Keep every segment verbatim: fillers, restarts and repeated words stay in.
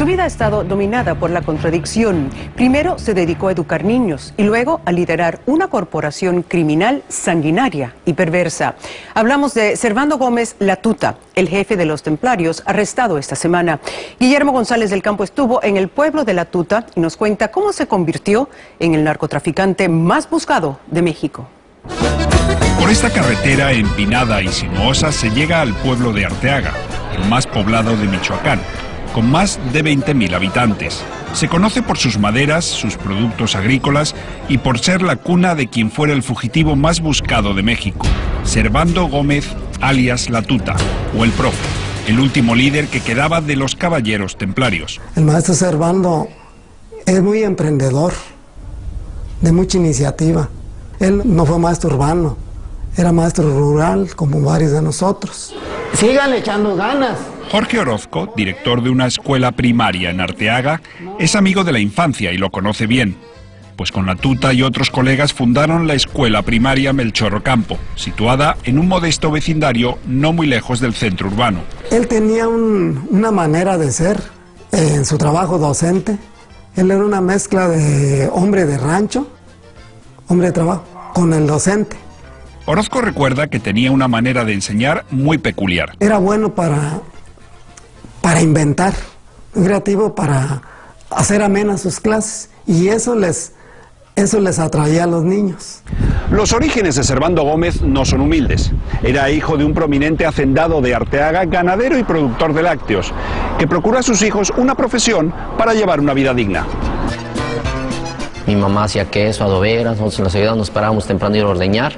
Su vida ha estado dominada por la contradicción. Primero se dedicó a educar niños y luego a liderar una corporación criminal sanguinaria y perversa. Hablamos de Servando Gómez, La Tuta, el jefe de los templarios, arrestado esta semana. Guillermo González del Campo estuvo en el pueblo de La Tuta y nos cuenta cómo se convirtió en el narcotraficante más buscado de México. Por esta carretera empinada y sinuosa se llega al pueblo de Arteaga, el más poblado de Michoacán, con más de veinte mil habitantes. Se conoce por sus maderas, sus productos agrícolas y por ser la cuna de quien fuera el fugitivo más buscado de México, Servando Gómez, alias La Tuta, o el Profe, el último líder que quedaba de los Caballeros Templarios. El maestro Servando es muy emprendedor, de mucha iniciativa. Él no fue maestro urbano, era maestro rural como varios de nosotros. Sigan echando ganas. Jorge Orozco, director de una escuela primaria en Arteaga, es amigo de la infancia y lo conoce bien, pues con La Tuta y otros colegas fundaron la escuela primaria Melchor-Ocampo, situada en un modesto vecindario no muy lejos del centro urbano. Él tenía un, una manera de ser en su trabajo docente. Él era una mezcla de hombre de rancho, hombre de trabajo, con el docente. Orozco recuerda que tenía una manera de enseñar muy peculiar. Era bueno para... para inventar, un creativo para hacer amenas sus clases, y eso les, eso les atraía a los niños. Los orígenes de Servando Gómez no son humildes. Era hijo de un prominente hacendado de Arteaga, ganadero y productor de lácteos, que procura a sus hijos una profesión para llevar una vida digna. Mi mamá hacía queso, adoberas, nosotros en la ciudad nos parábamos temprano y a ordeñar,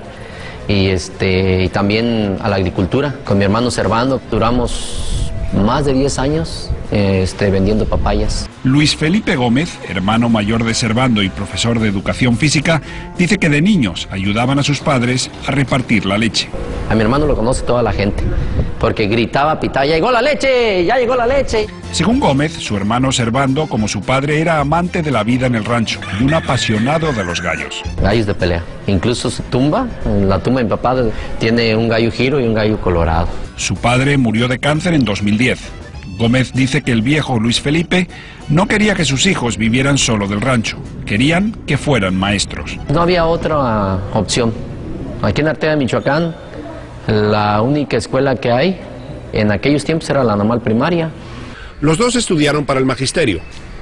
y, este, y también a la agricultura. Con mi hermano Servando duramos más de diez años este, vendiendo papayas. Luis Felipe Gómez, hermano mayor de Servando y profesor de educación física, dice que de niños ayudaban a sus padres a repartir la leche. A mi hermano lo conoce toda la gente, porque gritaba, pitaba, ¡ya llegó la leche! ¡Ya llegó la leche! Según Gómez, su hermano Servando, como su padre, era amante de la vida en el rancho y un apasionado de los gallos. Gallos de pelea. Incluso su tumba, la tumba de mi papá, tiene un gallo giro y un gallo colorado. Su padre murió de cáncer en dos mil diez. Gómez dice que el viejo Luis Felipe no quería que sus hijos vivieran solo del rancho. Querían que fueran maestros. No había otra opción. Aquí en Arteaga, Michoacán, la única escuela que hay en aquellos tiempos era la normal primaria. Los dos estudiaron para el magisterio,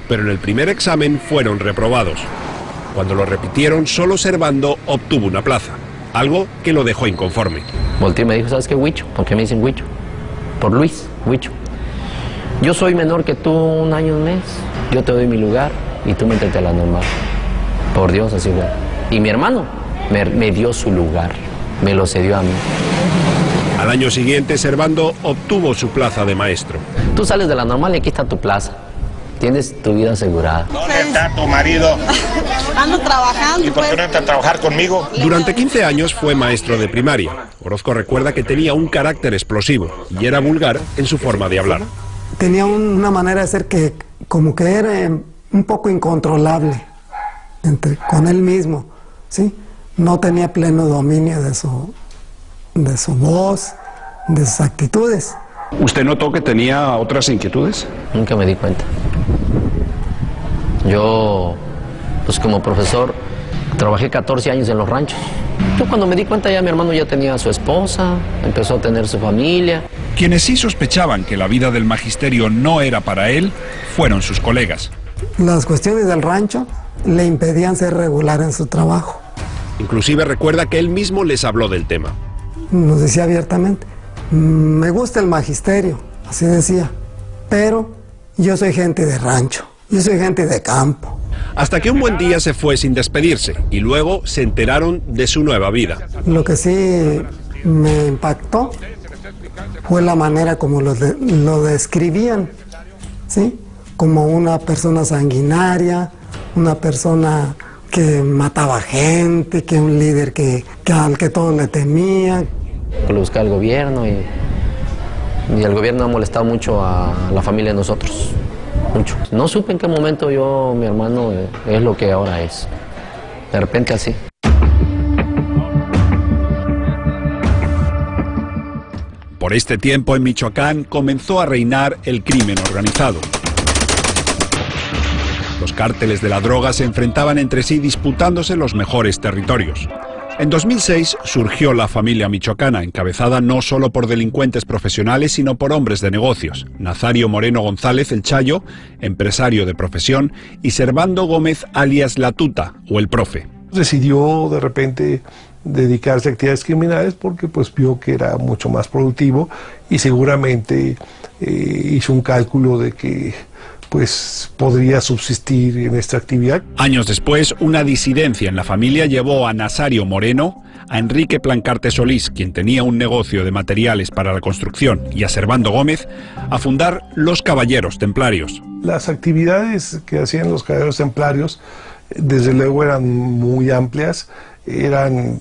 pero en el primer examen fueron reprobados. Cuando lo repitieron, solo Servando obtuvo una plaza, algo que lo dejó inconforme. Volteé y me dijo, ¿sabes qué, Huicho? ¿Por qué me dicen Huicho? Por Luis, Huicho. Yo soy menor que tú un año, un mes, yo te doy mi lugar y tú métete a la normal. Por Dios, así fue. Y mi hermano me, me dio su lugar, me lo cedió a mí. Al año siguiente, Servando obtuvo su plaza de maestro. Tú sales de la normal y aquí está tu plaza. Tienes tu vida asegurada. ¿Dónde está tu marido? Ando trabajando. ¿Y por qué no entra a trabajar conmigo? Durante quince años fue maestro de primaria. Orozco recuerda que tenía un carácter explosivo y era vulgar en su forma de hablar. Tenía una manera de ser que como que era un poco incontrolable entre, con él mismo, ¿sí? No tenía pleno dominio de su, de su voz, de sus actitudes. ¿Usted notó que tenía otras inquietudes? Nunca me di cuenta. Yo, pues como profesor, trabajé catorce años en los ranchos. Yo cuando me di cuenta ya mi hermano ya tenía a su esposa, empezó a tener su familia. Quienes sí sospechaban que la vida del magisterio no era para él, fueron sus colegas. Las cuestiones del rancho le impedían ser regular en su trabajo. Inclusive recuerda que él mismo les habló del tema. Nos decía abiertamente, me gusta el magisterio, así decía, pero yo soy gente de rancho. Yo soy gente de campo. Hasta que un buen día se fue sin despedirse y luego se enteraron de su nueva vida. Lo que sí me impactó fue la manera como lo, de, lo describían, ¿sí? Como una persona sanguinaria, una persona que mataba gente, que un líder que, que al que todo le temía. Lo buscaba el gobierno y, y el gobierno ha molestado mucho a la familia de nosotros. Mucho. No supe en qué momento yo, mi hermano, es lo que ahora es. De repente así. Por este tiempo en Michoacán comenzó a reinar el crimen organizado. Los cárteles de la droga se enfrentaban entre sí disputándose los mejores territorios. En dos mil seis surgió la familia michoacana, encabezada no solo por delincuentes profesionales, sino por hombres de negocios. Nazario Moreno González, el Chayo, empresario de profesión, y Servando Gómez, alias La Tuta, o el Profe. Decidió de repente dedicarse a actividades criminales porque pues vio que era mucho más productivo y seguramente eh, hizo un cálculo de que pues podría subsistir en esta actividad. Años después, una disidencia en la familia llevó a Nazario Moreno, a Enrique Plancarte Solís, quien tenía un negocio de materiales para la construcción, y a Servando Gómez, a fundar los Caballeros Templarios. Las actividades que hacían los Caballeros Templarios, desde luego, eran muy amplias. Eran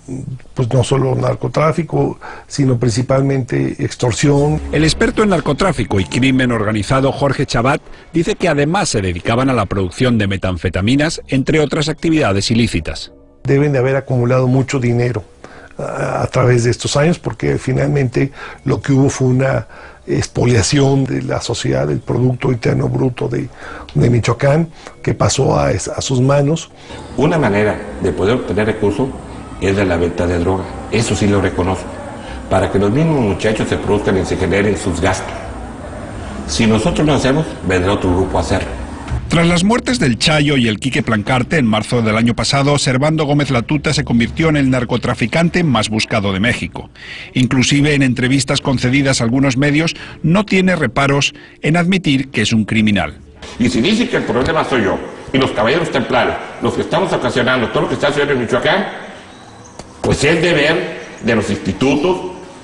pues no solo narcotráfico, sino principalmente extorsión. El experto en narcotráfico y crimen organizado Jorge Chabat dice que además se dedicaban a la producción de metanfetaminas, entre otras actividades ilícitas. Deben de haber acumulado mucho dinero a, a través de estos años, porque finalmente lo que hubo fue una expoliación de la sociedad, del Producto Interno Bruto de, de Michoacán, que pasó a, a sus manos. Una manera de poder obtener recursos es de la venta de droga, eso sí lo reconozco, para que los mismos muchachos se produzcan y se generen sus gastos. Si nosotros no hacemos, vendrá otro grupo a hacerlo. Tras las muertes del Chayo y el Quique Plancarte en marzo del año pasado, Servando Gómez La Tuta se convirtió en el narcotraficante más buscado de México. Inclusive en entrevistas concedidas a algunos medios, no tiene reparos en admitir que es un criminal. Y si dice que el problema soy yo y los Caballeros Templarios, los que estamos ocasionando todo lo que está haciendo en Michoacán, pues es deber de los institutos,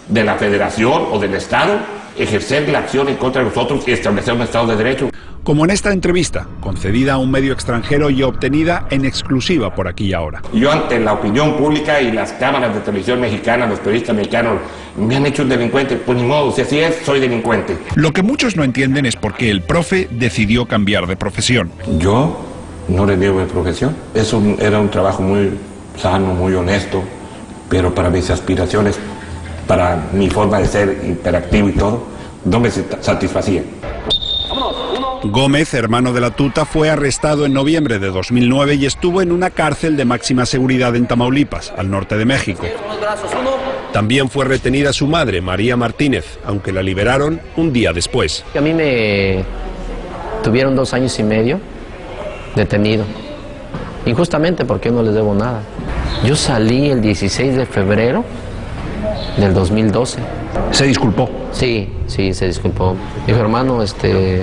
de la Federación o del Estado ejercer la acción en contra de nosotros y establecer un Estado de Derecho. Como en esta entrevista, concedida a un medio extranjero y obtenida en exclusiva por Aquí y Ahora. Yo ante la opinión pública y las cámaras de televisión mexicana, los periodistas mexicanos, me han hecho un delincuente. Pues ni modo, si así es, soy delincuente. Lo que muchos no entienden es por qué el Profe decidió cambiar de profesión. Yo no le digo mi profesión. Eso era un trabajo muy sano, muy honesto, pero para mis aspiraciones, para mi forma de ser hiperactivo y todo, no me satisfacía. Gómez, hermano de La Tuta, fue arrestado en noviembre de dos mil nueve y estuvo en una cárcel de máxima seguridad en Tamaulipas, al norte de México. También fue retenida su madre, María Martínez, aunque la liberaron un día después. A mí me tuvieron dos años y medio detenido, injustamente porque no les debo nada. Yo salí el dieciséis de febrero del dos mil doce. ¿Se disculpó? Sí, sí, se disculpó. Dijo, hermano, este...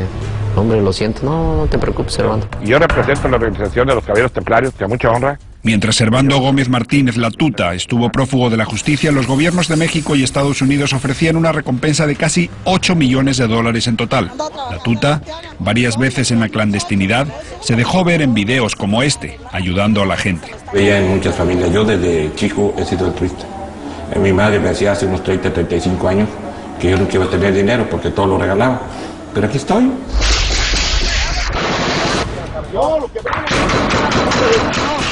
hombre, lo siento. No, no te preocupes, Servando. Yo represento la organización de los Caballeros Templarios, que a mucha honra. Mientras Servando Gómez Martínez La Tuta estuvo prófugo de la justicia, los gobiernos de México y Estados Unidos ofrecían una recompensa de casi ocho millones de dólares en total. La Tuta, varias veces en la clandestinidad, se dejó ver en videos como este, ayudando a la gente. Veía en muchas familias. Yo desde chico he sido altruista. Mi madre me decía hace unos treinta, treinta y cinco años que yo no quiero tener dinero porque todo lo regalaba. Pero aquí estoy.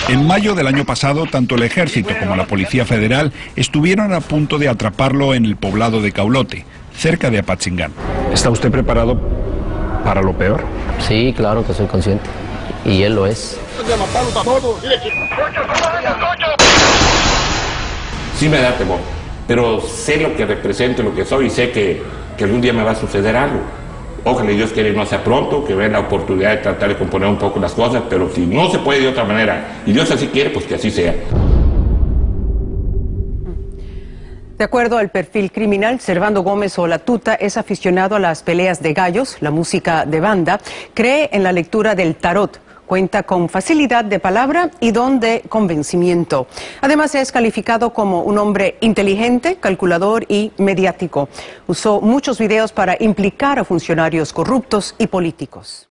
En mayo del año pasado, tanto el ejército como la policía federal estuvieron a punto de atraparlo en el poblado de Caulote, cerca de Apatzingán. ¿Está usted preparado para lo peor? Sí, claro que soy consciente. Y él lo es. Sí me da temor, pero sé lo que represento, lo que soy, y sé que, que algún día me va a suceder algo. Ojalá Dios quiere no sea pronto, que vean la oportunidad de tratar de componer un poco las cosas, pero si no se puede de otra manera, y Dios así quiere, pues que así sea. De acuerdo al perfil criminal, Servando Gómez o La Tuta es aficionado a las peleas de gallos, la música de banda, cree en la lectura del tarot, cuenta con facilidad de palabra y don de convencimiento. Además, es calificado como un hombre inteligente, calculador y mediático. Usó muchos videos para implicar a funcionarios corruptos y políticos.